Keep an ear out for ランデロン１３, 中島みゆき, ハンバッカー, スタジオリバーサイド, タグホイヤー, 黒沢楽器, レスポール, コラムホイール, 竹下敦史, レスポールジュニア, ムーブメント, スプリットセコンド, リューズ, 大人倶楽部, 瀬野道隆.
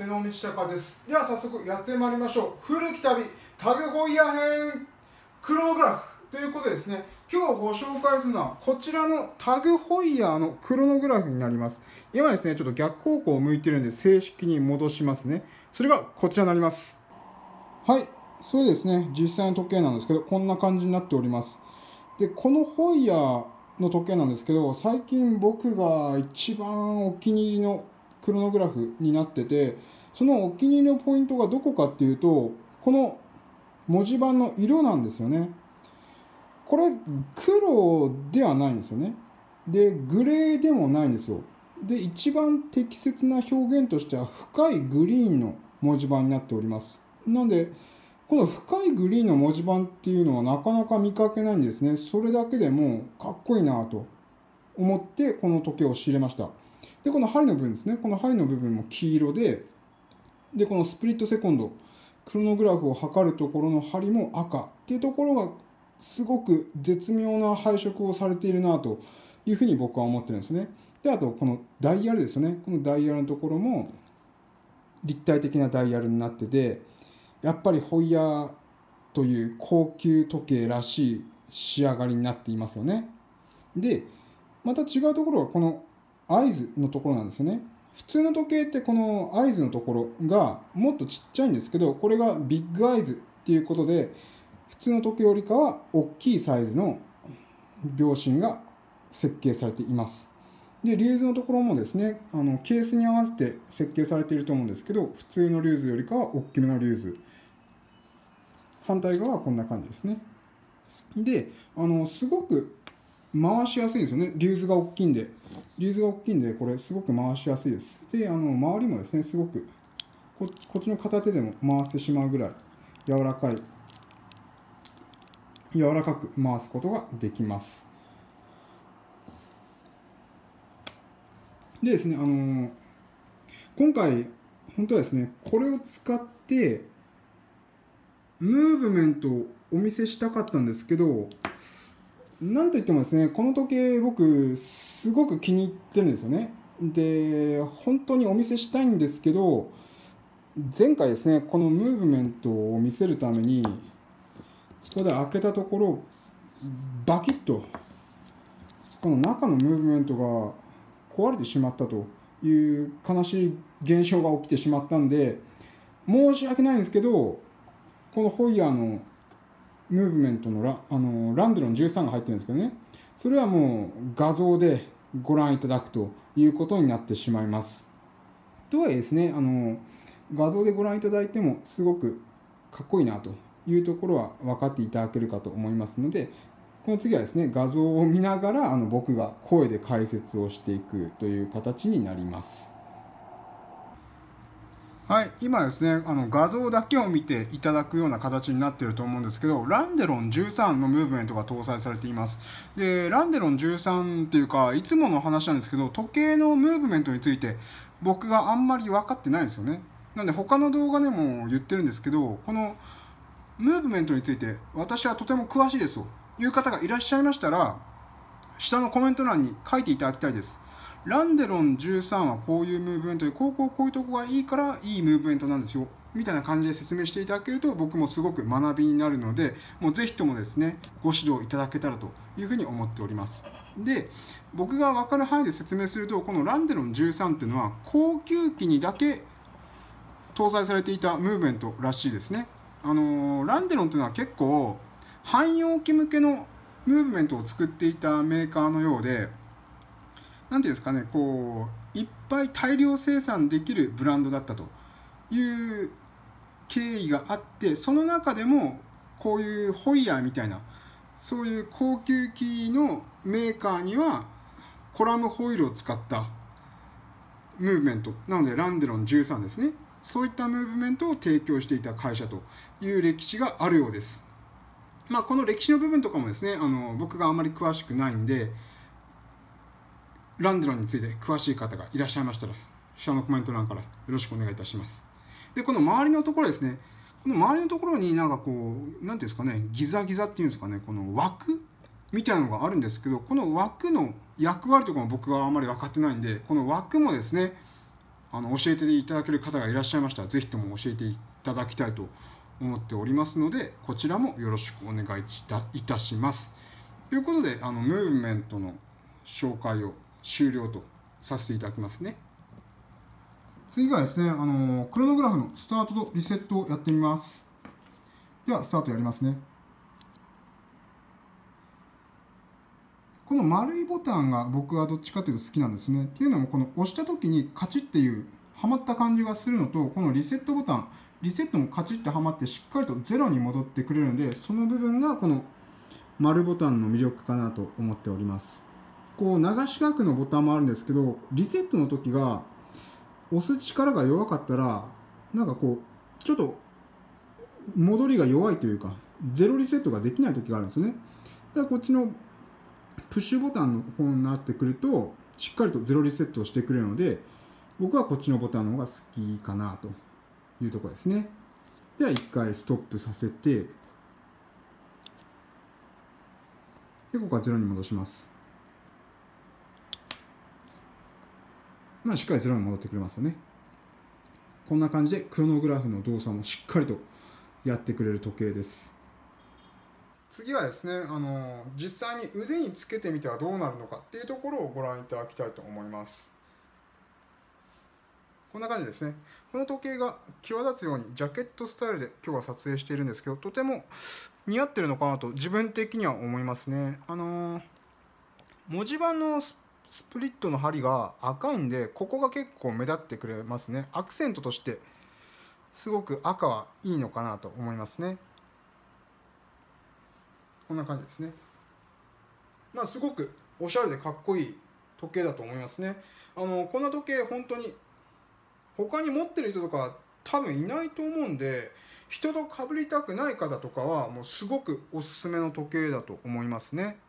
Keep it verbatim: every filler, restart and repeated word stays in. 瀬野道隆です。では早速やってまいりましょう。古き旅タグホイヤ編クロノグラフということでですね、今日ご紹介するのはこちらのタグホイヤーのクロノグラフになります。今ですね、ちょっと逆方向を向いてるんで正式に戻しますね。それがこちらになります。はい、そうですね、実際の時計なんですけどこんな感じになっております。でこのホイヤーの時計なんですけど、最近僕が一番お気に入りのクロノグラフになってて、そのお気に入りのポイントがどこかっていうと、この文字盤の色なんですよね。これ黒ではないんですよね。でグレーでもないんですよ。で一番適切な表現としては深いグリーンの文字盤になっております。なのでこの深いグリーンの文字盤っていうのはなかなか見かけないんですね。それだけでもかっこいいなと思ってこの時計を仕入れました。でこの針の部分ですね、この針の部分も黄色で、でこのスプリットセコンドクロノグラフを測るところの針も赤っていうところがすごく絶妙な配色をされているなというふうに僕は思ってるんですね。であとこのダイヤルですよね、このダイヤルのところも立体的なダイヤルになってて、やっぱりホイヤーという高級時計らしい仕上がりになっていますよね。でまた違うところはこの合図のところなんですよね。普通の時計ってこの合図のところがもっとちっちゃいんですけど、これがビッグ合図っていうことで、普通の時計よりかは大きいサイズの秒針が設計されています。でリューズのところもですね、あのケースに合わせて設計されていると思うんですけど、普通のリューズよりかは大きめのリューズ、反対側はこんな感じですね。であのすごく回しやすいんですよね。リューズが大きいんでリューズが大きいんでこれすごく回しやすいです。であの周りもですね、すごく こ, こっちの片手でも回してしまうぐらい柔らかい柔らかく回すことができます。でですね、あのー、今回本当はですね、これを使ってムーブメントをお見せしたかったんですけど、なんといってもですね、この時計僕すごく気に入ってるんですよね。で本当にお見せしたいんですけど、前回ですねこのムーブメントを見せるためにここで開けたところ、バキッとこの中のムーブメントが壊れてしまったという悲しい現象が起きてしまったんで、申し訳ないんですけどこのホイヤーのムーブメントの ラ, あのランデロンじゅうさんが入ってるんですけどね、それはもう画像でご覧いただくということになってしまいます。とはいえですね、あの画像でご覧いただいてもすごくかっこいいなというところは分かっていただけるかと思いますので、この次はですね画像を見ながらあの僕が声で解説をしていくという形になります。はい、今ですねあの画像だけを見ていただくような形になっていると思うんですけど、ランデロンじゅうさんのムーブメントが搭載されています。でランデロンじゅうさんっていうか、いつもの話なんですけど時計のムーブメントについて僕があんまり分かってないんですよね。なので他の動画でも言ってるんですけど、このムーブメントについて私はとても詳しいですという方がいらっしゃいましたら、下のコメント欄に書いていただきたいです。ランデロンじゅうさんはこういうムーブメントで、こうこうこういうとこがいいからいいムーブメントなんですよみたいな感じで説明していただけると、僕もすごく学びになるので、もうぜひともですねご指導いただけたらというふうに思っております。で僕が分かる範囲で説明すると、このランデロンじゅうさんっていうのは高級機にだけ搭載されていたムーブメントらしいですね。あのー、ランデロンというのは結構汎用機向けのムーブメントを作っていたメーカーのようで、なんていうんですかね、こういっぱい大量生産できるブランドだったという経緯があって、その中でもこういうホイヤーみたいなそういう高級機のメーカーにはコラムホイールを使ったムーブメントなので、ランデロンじゅうさんですね、そういったムーブメントを提供していた会社という歴史があるようです。まあこの歴史の部分とかもですね、あの僕があまり詳しくないんで、ランデロンについて詳しい方がいらっしゃいましたら下のコメント欄からよろしくお願いいたします。でこの周りのところですね、この周りのところになんかこう何ていうんですかね、ギザギザっていうんですかね、この枠みたいなのがあるんですけど、この枠の役割とかも僕はあまり分かってないんで、この枠もですねあの教えていただける方がいらっしゃいましたら、ぜひとも教えていただきたいと思っておりますので、こちらもよろしくお願いいたします。ということで、あのムーブメントの紹介を終了とさせていただきますね。次がですね、あのクロノグラフのスタートとリセットをやってみます。では、スタートやりますね。この丸いボタンが僕はどっちかというと好きなんですね。っていうのも、この押した時にカチッっていうはまった感じがするのと、このリセットボタン、リセットもカチッってはまってしっかりとゼロに戻ってくれるので、その部分がこの丸ボタンの魅力かなと思っております。こう流し書くのボタンもあるんですけど、リセットの時が押す力が弱かったら、なんかこうちょっと戻りが弱いというか、ゼロリセットができない時があるんですよね。だからこっちのプッシュボタンの方になってくると、しっかりとゼロリセットをしてくれるので、僕はこっちのボタンの方が好きかなというところですね。では、いっかいストップさせて、でここはゼロに戻します。まあ、しっかりゼロに戻ってくれますよね。こんな感じで、クロノグラフの動作もしっかりとやってくれる時計です。次はですね、あの実際に腕につけてみてはどうなるのかっていうところをご覧いただきたいと思います。こんな感じですね。この時計が際立つようにジャケットスタイルで今日は撮影しているんですけど、とても似合ってるのかなと自分的には思いますね。あの文字盤のスプリットの針が赤いんで、ここが結構目立ってくれますね。アクセントとしてすごく赤はいいのかなと思いますね。こんな感じですね。まあ、すごくおしゃれでかっこいい時計だと思いますね。あのこんな時計本当に他に持ってる人とか多分いないと思うんで、人と被りたくない方とかはもうすごくおすすめの時計だと思いますね。